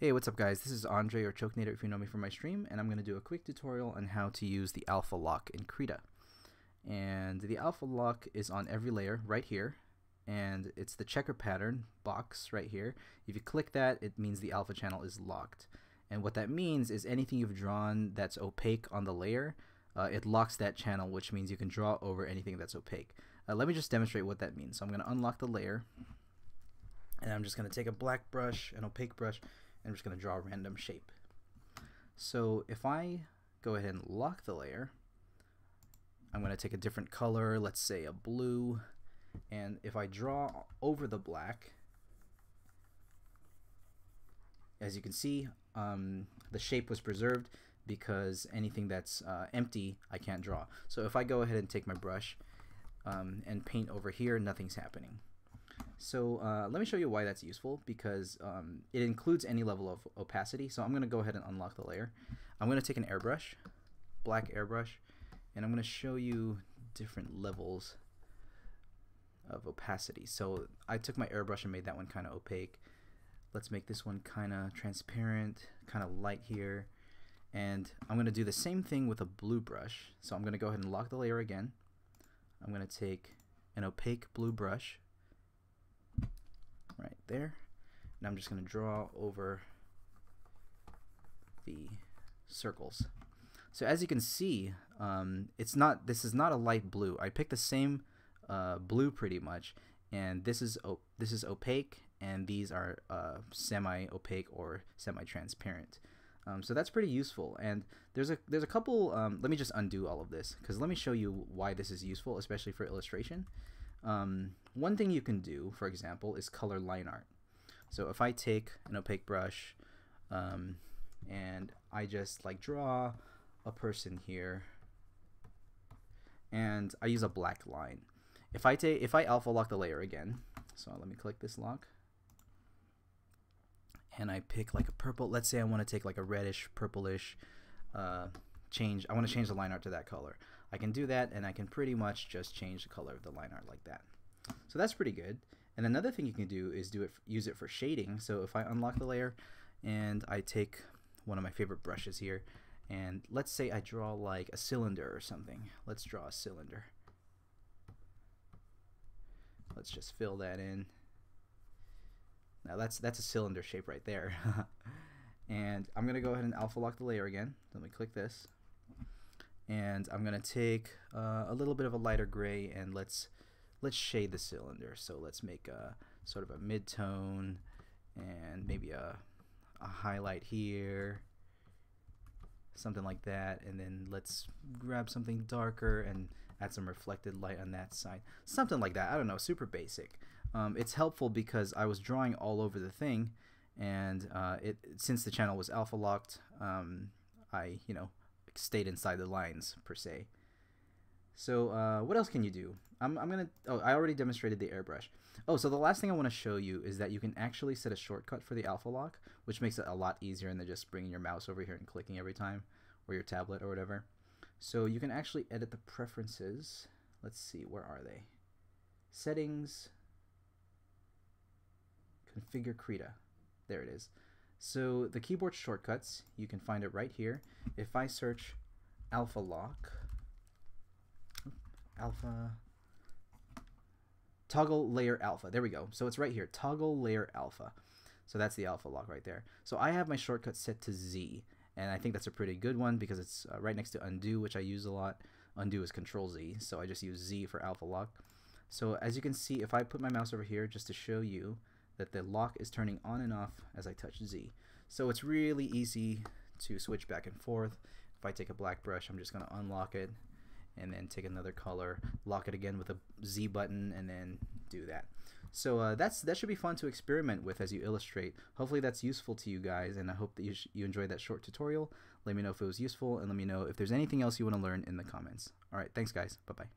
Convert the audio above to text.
Hey, what's up guys, this is Andre, or Choknater if you know me from my stream, and I'm going to do a quick tutorial on how to use the alpha lock in Krita. And the alpha lock is on every layer right here, and it's the checker pattern box right here. If you click that, it means the alpha channel is locked. And what that means is anything you've drawn that's opaque on the layer, it locks that channel, which means you can draw over anything that's opaque. Let me just demonstrate what that means. So I'm going to unlock the layer, and I'm just going to take a black brush, an opaque brush, I'm just going to draw a random shape. So if I go ahead and lock the layer, I'm going to take a different color, let's say a blue, and if I draw over the black, as you can see, the shape was preserved because anything that's empty I can't draw. So if I go ahead and take my brush and paint over here, nothing's happening. So let me show you why that's useful, because it includes any level of opacity. So I'm going to go ahead and unlock the layer. I'm going to take an airbrush, black airbrush, and I'm going to show you different levels of opacity. So I took my airbrush and made that one kind of opaque. Let's make this one kind of transparent, kind of light here. And I'm going to do the same thing with a blue brush. So I'm going to go ahead and lock the layer again. I'm going to take an opaque blue brush right there, and I'm just going to draw over the circles. So as you can see, this is not a light blue. I picked the same blue pretty much, and this is opaque, and these are semi-opaque or semi-transparent. So that's pretty useful. And there's a couple. Let me just undo all of this, because let me show you why this is useful, especially for illustration. One thing you can do, for example, is color line art. So if I take an opaque brush and I just draw a person here, and I use a black line. If I alpha lock the layer again, so let me click this lock, and I pick a purple. Let's say I want to take a reddish, purplish change. I want to change the line art to that color. I can do that, and I can pretty much just change the color of the line art like that. So that's pretty good. And another thing you can do is use it for shading. So if I unlock the layer and I take one of my favorite brushes here, and let's say I draw a cylinder or something. Let's draw a cylinder. Let's just fill that in. Now that's a cylinder shape right there. And I'm gonna go ahead and alpha lock the layer again. Let me click this, and I'm gonna take a little bit of a lighter gray, and let's shade the cylinder. So let's make a sort of a mid-tone, and maybe a highlight here, something like that. And then let's grab something darker and add some reflected light on that side, something like that. I don't know, super basic. It's helpful because I was drawing all over the thing, and since the channel was alpha locked, I stayed inside the lines per se. So what else can you do? I already demonstrated the airbrush. Oh, so the last thing I want to show you is that you can actually set a shortcut for the alpha lock, which makes it a lot easier than just bringing your mouse over here and clicking every time, or your tablet or whatever. So you can actually edit the preferences. Let's see, where are they? Settings, configure Krita. There it is. So the keyboard shortcuts, you can find it right here. If I search alpha lock, toggle layer alpha, there we go. So it's right here, toggle layer alpha. So that's the alpha lock right there. So I have my shortcut set to Z, and I think that's a pretty good one because it's right next to undo, which I use a lot. Undo is control Z, so I just use Z for alpha lock. So as you can see, if I put my mouse over here just to show you that the lock is turning on and off as I touch Z. So it's really easy to switch back and forth. If I take a black brush, I'm just going to unlock it, and then take another color, lock it again with a Z button, and then do that. So that should be fun to experiment with as you illustrate. Hopefully that's useful to you guys, and I hope that you enjoyed that short tutorial. Let me know if it was useful, and let me know if there's anything else you want to learn in the comments. All right, thanks guys. Bye-bye.